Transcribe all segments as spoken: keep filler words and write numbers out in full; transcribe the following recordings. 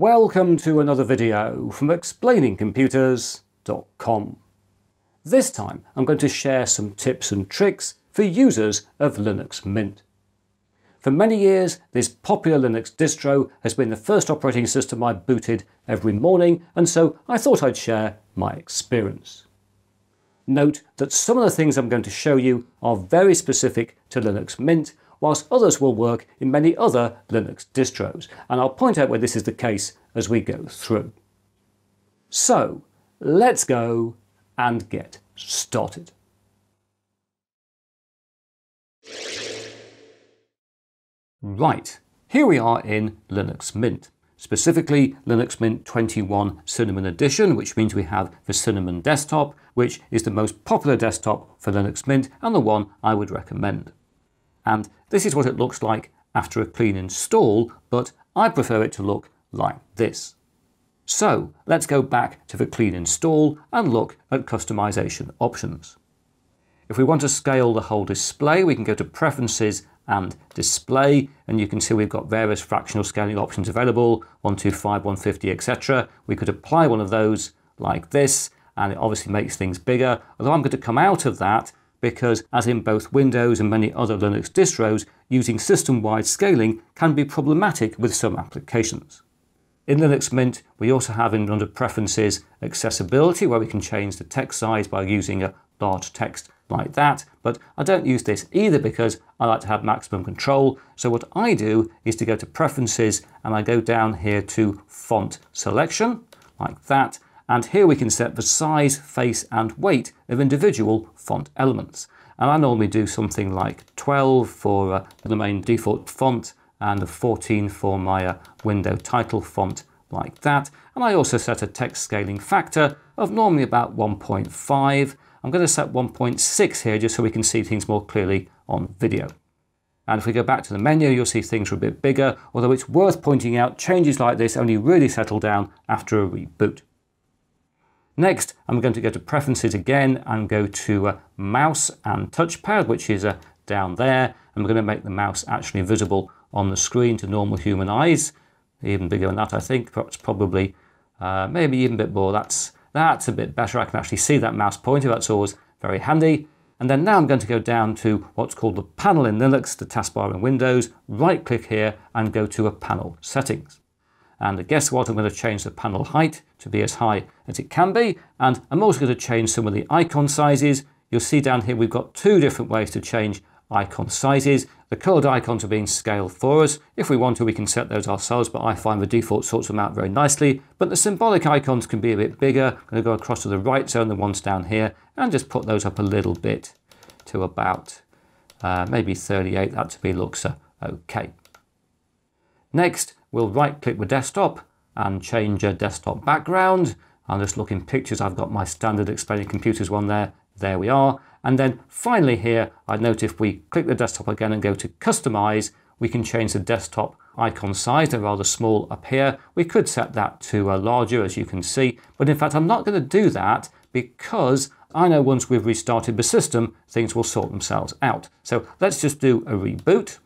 Welcome to another video from explaining computers dot com. This time I'm going to share some tips and tricks for users of Linux Mint. For many years, this popular Linux distro has been the first operating system I booted every morning, and so I thought I'd share my experience. Note that some of the things I'm going to show you are very specific to Linux Mint, whilst others will work in many other Linux distros, and I'll point out where this is the case as we go through. So let's go and get started. Right, here we are in Linux Mint, specifically Linux Mint twenty-one Cinnamon Edition, which means we have the Cinnamon desktop, which is the most popular desktop for Linux Mint and the one I would recommend. And this is what it looks like after a clean install, but I prefer it to look like this. So let's go back to the clean install and look at customization options. If we want to scale the whole display, we can go to Preferences and Display, and you can see we've got various fractional scaling options available, one twenty-five, one fifty, et cetera. We could apply one of those like this, and it obviously makes things bigger, although I'm going to come out of that because, as in both Windows and many other Linux distros, using system-wide scaling can be problematic with some applications. In Linux Mint, we also have in under Preferences Accessibility, where we can change the text size by using a large text like that, but I don't use this either because I like to have maximum control, so what I do is to go to Preferences and I go down here to Font Selection, like that, and here we can set the size, face and weight of individual font elements. And I normally do something like twelve for uh, the main default font and fourteen for my uh, window title font like that. And I also set a text scaling factor of normally about one point five. I'm going to set one point six here just so we can see things more clearly on video. And if we go back to the menu, you'll see things are a bit bigger, although it's worth pointing out changes like this only really settle down after a reboot. Next, I'm going to go to Preferences again and go to uh, Mouse and Touchpad, which is uh, down there. And we're going to make the mouse actually visible on the screen to normal human eyes. Even bigger than that, I think. That's probably uh, maybe even a bit more. That's, that's a bit better. I can actually see that mouse pointer. That's always very handy. And then now I'm going to go down to what's called the panel in Linux, the taskbar in Windows. Right-click here and go to a panel settings. And guess what? I'm going to change the panel height to be as high as it can be. And I'm also going to change some of the icon sizes. You'll see down here we've got two different ways to change icon sizes. The coloured icons are being scaled for us. If we want to, we can set those ourselves, but I find the default sorts them out very nicely. But the symbolic icons can be a bit bigger. I'm going to go across to the right zone, the ones down here, and just put those up a little bit to about uh, maybe thirty-eight. That to me looks uh, okay. Next, we'll right-click the desktop and change a desktop background. I'll just look in pictures. I've got my standard Explaining Computers one there. There we are. And then finally here, I note if we click the desktop again and go to Customize, we can change the desktop icon size. They're rather small up here. We could set that to a larger, as you can see. But in fact, I'm not going to do that because I know once we've restarted the system, things will sort themselves out. So let's just do a reboot.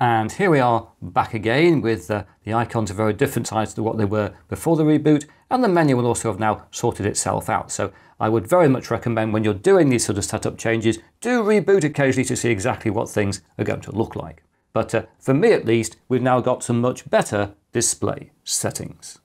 And here we are back again with uh, the icons a very different size to what they were before the reboot, and the menu will also have now sorted itself out. So I would very much recommend when you're doing these sort of setup changes, do reboot occasionally to see exactly what things are going to look like. But uh, for me at least, we've now got some much better display settings.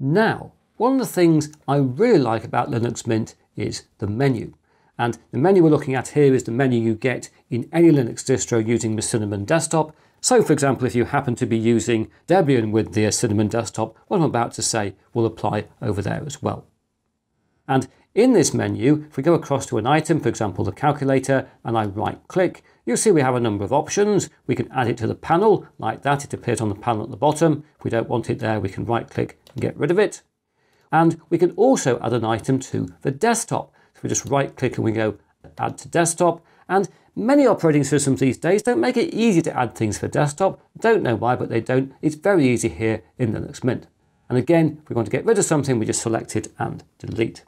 Now, one of the things I really like about Linux Mint is the menu. And the menu we're looking at here is the menu you get in any Linux distro using the Cinnamon desktop. So for example, if you happen to be using Debian with the Cinnamon desktop, what I'm about to say will apply over there as well. And in this menu, if we go across to an item, for example, the calculator, and I right click, you'll see we have a number of options. We can add it to the panel like that. It appears on the panel at the bottom. If we don't want it there, we can right click and get rid of it. And we can also add an item to the desktop. We just right click and we go add to desktop, and many operating systems these days don't make it easy to add things for desktop. Don't know why, but they don't. It's very easy here in Linux Mint. And again, if we want to get rid of something, we just select it and delete.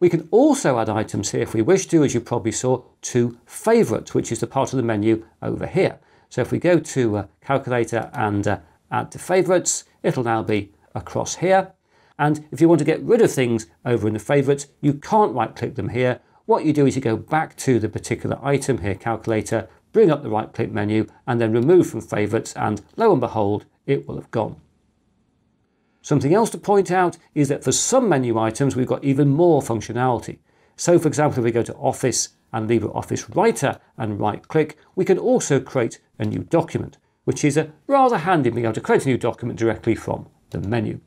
We can also add items here if we wish to, as you probably saw, to Favorites, which is the part of the menu over here. So if we go to uh, Calculator and uh, add to Favorites, it'll now be across here. And if you want to get rid of things over in the Favorites, you can't right-click them here. What you do is you go back to the particular item here, Calculator, bring up the right-click menu, and then remove from Favorites, and lo and behold, it will have gone. Something else to point out is that for some menu items, we've got even more functionality. So for example, if we go to Office and LibreOffice Writer and right-click, we can also create a new document, which is a rather handy being able to create a new document directly from the menu.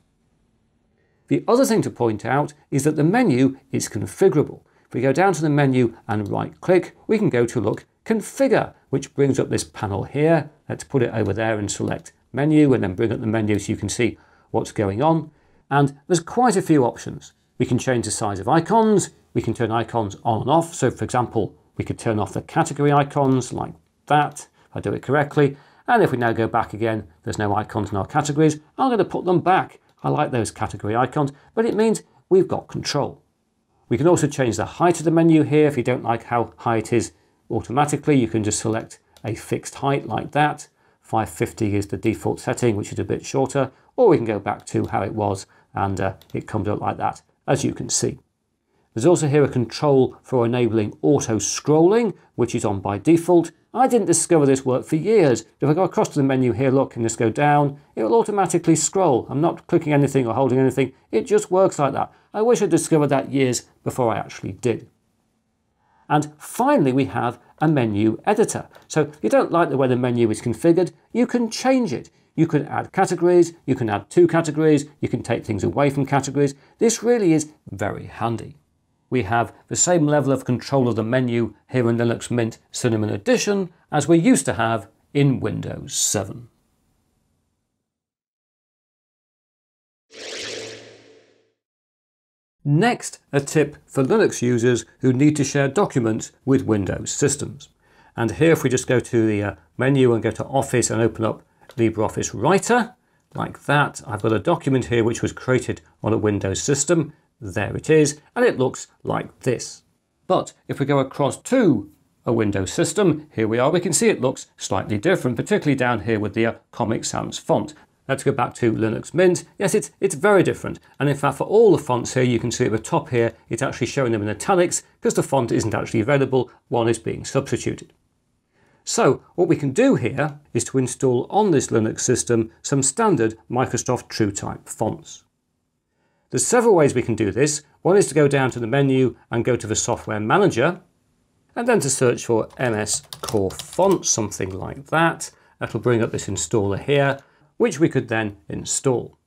The other thing to point out is that the menu is configurable. If we go down to the menu and right-click, we can go to look Configure, which brings up this panel here. Let's put it over there and select Menu, and then bring up the menu so you can see what's going on. And there's quite a few options. We can change the size of icons, we can turn icons on and off. So for example, we could turn off the category icons like that, if I do it correctly. And if we now go back again, there's no icons in our categories. I'm going to put them back. I like those category icons, but it means we've got control. We can also change the height of the menu here. If you don't like how high it is automatically, you can just select a fixed height like that. five fifty is the default setting, which is a bit shorter, or we can go back to how it was and uh, it comes up like that, as you can see. There's also here a control for enabling auto-scrolling, which is on by default. I didn't discover this worked for years. If I go across to the menu here, look, and just go down, it will automatically scroll. I'm not clicking anything or holding anything. It just works like that. I wish I'd discovered that years before I actually did. And finally, we have a menu editor. So if you don't like the way the menu is configured, you can change it. You can add categories, you can add two categories, you can take things away from categories. This really is very handy. We have the same level of control of the menu here in Linux Mint Cinnamon Edition as we used to have in Windows seven. Next, a tip for Linux users who need to share documents with Windows systems. And here if we just go to the uh, menu and go to Office and open up LibreOffice Writer, like that, I've got a document here which was created on a Windows system. There it is, and it looks like this. But if we go across to a Windows system, here we are, we can see it looks slightly different, particularly down here with the uh, Comic Sans font. Let's go back to Linux Mint. Yes, it's, it's very different. And in fact, for all the fonts here, you can see at the top here, it's actually showing them in italics because the font isn't actually available. One is being substituted. So what we can do here is to install on this Linux system some standard Microsoft TrueType fonts. There's several ways we can do this. One is to go down to the menu and go to the software manager, and then to search for M S Core Fonts, something like that. That'll bring up this installer here, which we could then install.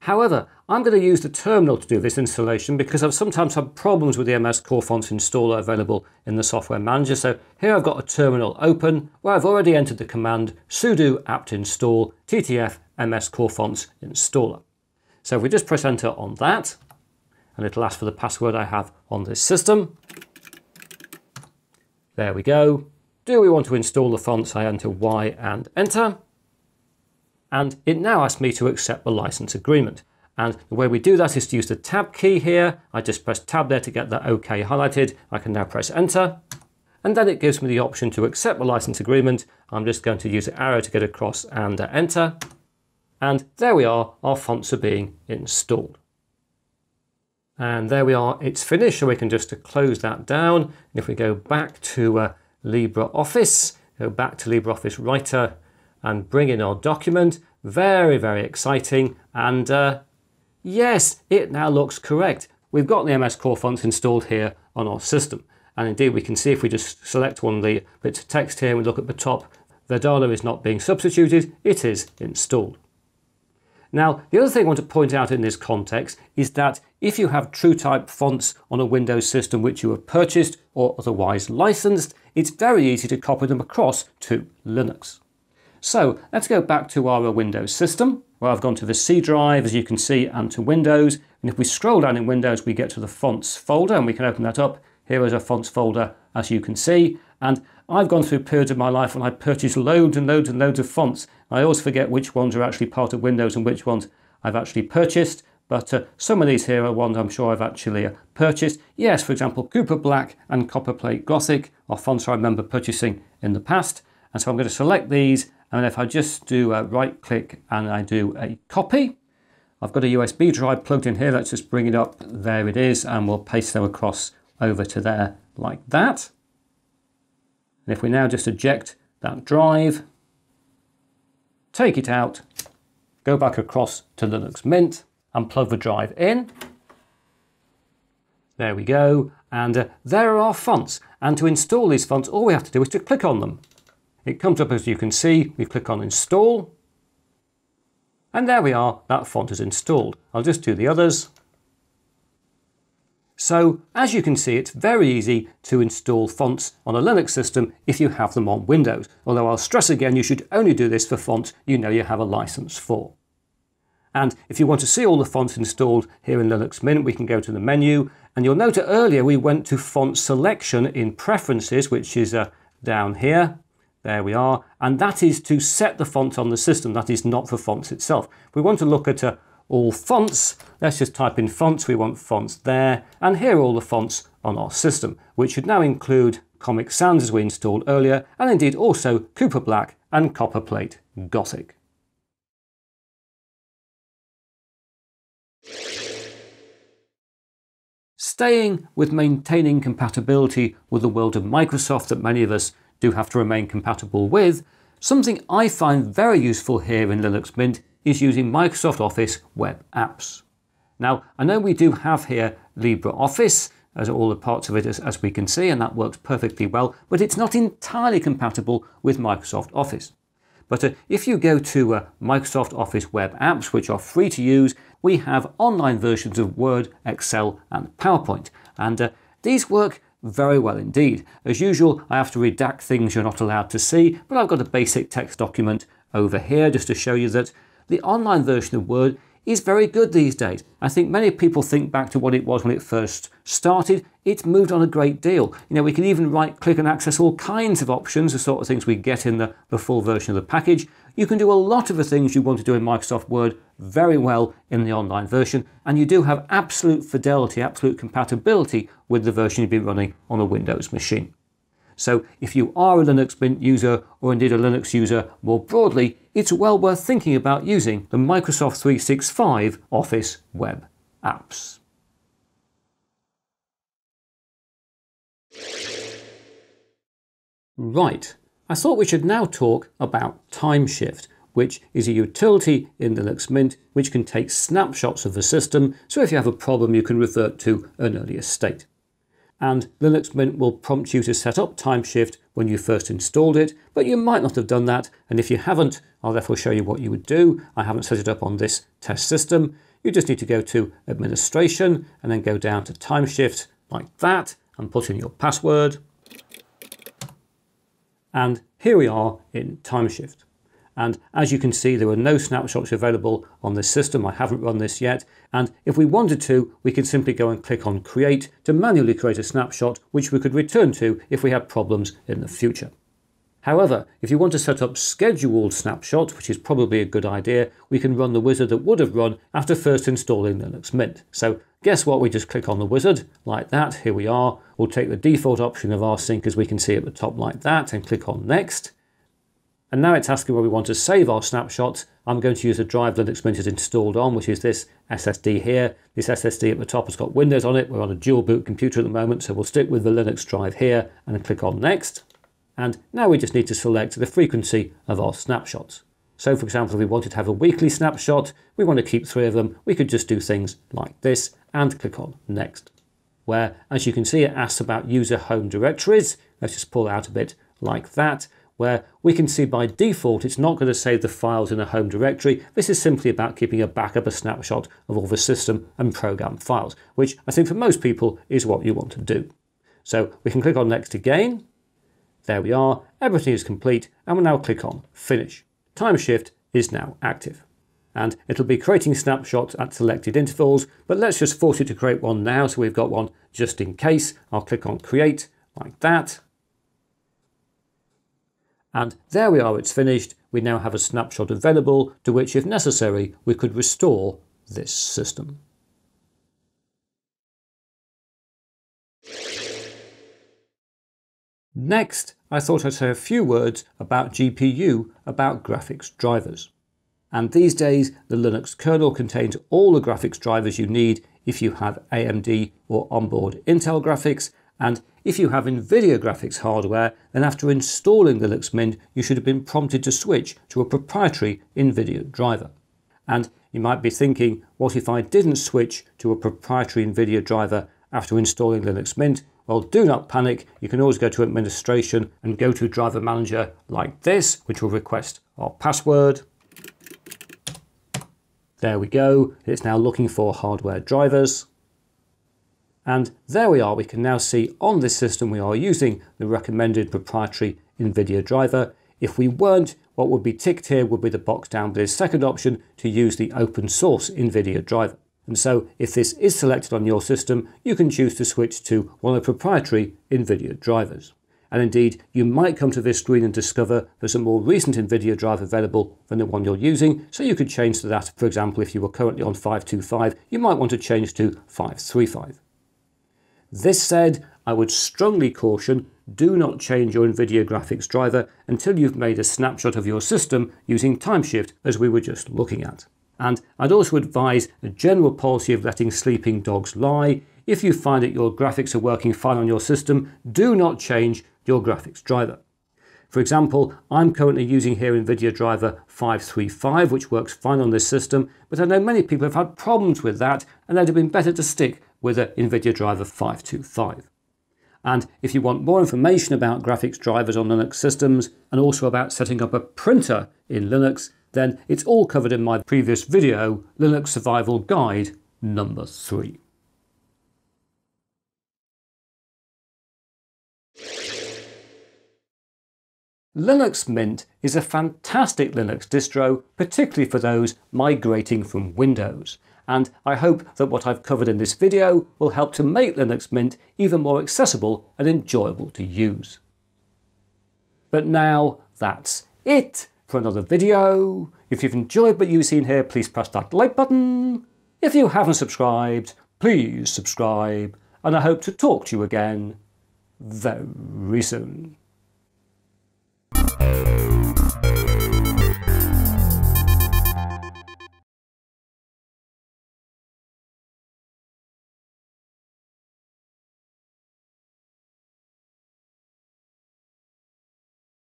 However, I'm going to use the terminal to do this installation because I've sometimes had problems with the M S Core Fonts installer available in the software manager. So here I've got a terminal open where I've already entered the command sudo apt install T T F dash M S Core Fonts installer. So if we just press enter on that, and it'll ask for the password I have on this system. There we go. Do we want to install the fonts? I enter Y and enter. And it now asks me to accept the license agreement. And the way we do that is to use the tab key here. I just press tab there to get that OK highlighted. I can now press enter. And then it gives me the option to accept the license agreement. I'm just going to use the arrow to get across and uh, enter. And there we are, our fonts are being installed. And there we are, it's finished. So we can just close that down. And if we go back to uh, LibreOffice, go back to LibreOffice Writer, and bring in our document. Very, very exciting. And uh, yes, it now looks correct. We've got the M S Core Fonts installed here on our system. And indeed, we can see if we just select one of the bits of text here and we look at the top, the Verdana is not being substituted, it is installed. Now, the other thing I want to point out in this context is that if you have TrueType fonts on a Windows system which you have purchased or otherwise licensed, it's very easy to copy them across to Linux. So let's go back to our Windows system, where I've gone to the C drive, as you can see, and to Windows. And if we scroll down in Windows, we get to the fonts folder, and we can open that up. Here is our fonts folder, as you can see. And I've gone through periods of my life when I purchased loads and loads and loads of fonts. I always forget which ones are actually part of Windows and which ones I've actually purchased. But uh, some of these here are ones I'm sure I've actually uh, purchased. Yes, for example, Cooper Black and Copperplate Gothic are fonts I remember purchasing in the past. And so I'm going to select these, and if I just do a right click and I do a copy, I've got a U S B drive plugged in here. Let's just bring it up. There it is, and we'll paste them across over to there like that. And if we now just eject that drive, take it out, go back across to Linux Mint and plug the drive in. There we go. And uh, there are our fonts. And to install these fonts, all we have to do is to click on them. It comes up, as you can see, we click on install. And there we are, that font is installed. I'll just do the others. So, as you can see, it's very easy to install fonts on a Linux system if you have them on Windows. Although I'll stress again, you should only do this for fonts you know you have a license for. And if you want to see all the fonts installed here in Linux Mint, we can go to the menu. And you'll note earlier we went to font selection in preferences, which is uh, down here. There we are, and that is to set the font on the system. That is not for fonts itself. We want to look at uh, all fonts. Let's just type in fonts. We want fonts there, and here are all the fonts on our system, which should now include Comic Sans as we installed earlier, and indeed also Cooper Black and Copperplate Gothic. Staying with maintaining compatibility with the world of Microsoft that many of us do have to remain compatible with, something I find very useful here in Linux Mint is using Microsoft Office web apps. Now, I know we do have here LibreOffice, as all the parts of it as, as we can see, and that works perfectly well, but it's not entirely compatible with Microsoft Office. But uh, if you go to uh, Microsoft Office web apps, which are free to use, we have online versions of Word, Excel, and PowerPoint. And uh, these work very well indeed. As usual, I have to redact things you're not allowed to see, but I've got a basic text document over here just to show you that the online version of Word is very good these days. I think many people think back to what it was when it first started. It's moved on a great deal. You know, we can even right click and access all kinds of options, the sort of things we get in the, the full version of the package. You can do a lot of the things you want to do in Microsoft Word very well in the online version, and you do have absolute fidelity, absolute compatibility with the version you've been running on a Windows machine. So if you are a Linux Mint user, or indeed a Linux user more broadly, it's well worth thinking about using the Microsoft three sixty-five Office web apps. Right, I thought we should now talk about TimeShift, which is a utility in Linux Mint which can take snapshots of the system, so if you have a problem you can revert to an earlier state. And Linux Mint will prompt you to set up TimeShift when you first installed it, but you might not have done that, and if you haven't, I'll therefore show you what you would do. I haven't set it up on this test system. You just need to go to Administration and then go down to TimeShift like that and put in your password. And here we are in TimeShift. And as you can see, there are no snapshots available on this system. I haven't run this yet. And if we wanted to, we could simply go and click on Create to manually create a snapshot, which we could return to if we had problems in the future. However, if you want to set up scheduled snapshots, which is probably a good idea, we can run the wizard that would have run after first installing Linux Mint. So guess what? We just click on the wizard like that. Here we are. We'll take the default option of rsync, as we can see at the top like that, and click on Next. And now it's asking where we want to save our snapshots. I'm going to use the drive Linux Mint is installed on, which is this S S D here. This S S D at the top has got Windows on it. We're on a dual boot computer at the moment, so we'll stick with the Linux drive here and click on Next. And now we just need to select the frequency of our snapshots. So for example, if we wanted to have a weekly snapshot, we want to keep three of them, we could just do things like this and click on Next. Where, as you can see, it asks about user home directories. Let's just pull out a bit like that, where we can see by default it's not going to save the files in a home directory. This is simply about keeping a backup, a snapshot of all the system and program files, which I think for most people is what you want to do. So we can click on Next again. There we are, everything is complete, and we'll now click on Finish. TimeShift is now active. And it'll be creating snapshots at selected intervals, but let's just force it to create one now, so we've got one just in case. I'll click on Create like that. And there we are, it's finished. We now have a snapshot available to which, if necessary, we could restore this system. Next, I thought I'd say a few words about G P U, about graphics drivers. And these days, the Linux kernel contains all the graphics drivers you need if you have A M D or onboard Intel graphics, and if you have NVIDIA graphics hardware, then after installing the Linux Mint, you should have been prompted to switch to a proprietary NVIDIA driver. And you might be thinking, what if I didn't switch to a proprietary NVIDIA driver after installing Linux Mint? Well, do not panic. You can always go to Administration and go to Driver Manager like this, which will request our password. There we go. It's now looking for hardware drivers. And there we are. We can now see on this system we are using the recommended proprietary NVIDIA driver. If we weren't, what would be ticked here would be the box down below second option to use the open source NVIDIA driver. And so if this is selected on your system, you can choose to switch to one of the proprietary NVIDIA drivers. And indeed, you might come to this screen and discover there's a more recent NVIDIA driver available than the one you're using, so you could change to that. For example, if you were currently on five two five, you might want to change to five three five. This said, I would strongly caution, do not change your NVIDIA graphics driver until you've made a snapshot of your system using TimeShift, as we were just looking at. And I'd also advise a general policy of letting sleeping dogs lie. If you find that your graphics are working fine on your system, do not change your graphics driver. For example, I'm currently using here NVIDIA driver five three five, which works fine on this system, but I know many people have had problems with that, and they'd have been better to stick with a NVIDIA driver five two five. And if you want more information about graphics drivers on Linux systems, and also about setting up a printer in Linux, then it's all covered in my previous video, Linux Survival Guide Number three. Linux Mint is a fantastic Linux distro, particularly for those migrating from Windows. And I hope that what I've covered in this video will help to make Linux Mint even more accessible and enjoyable to use. But now that's it for another video. If you've enjoyed what you've seen here, please press that like button. If you haven't subscribed, please subscribe, and I hope to talk to you again very soon.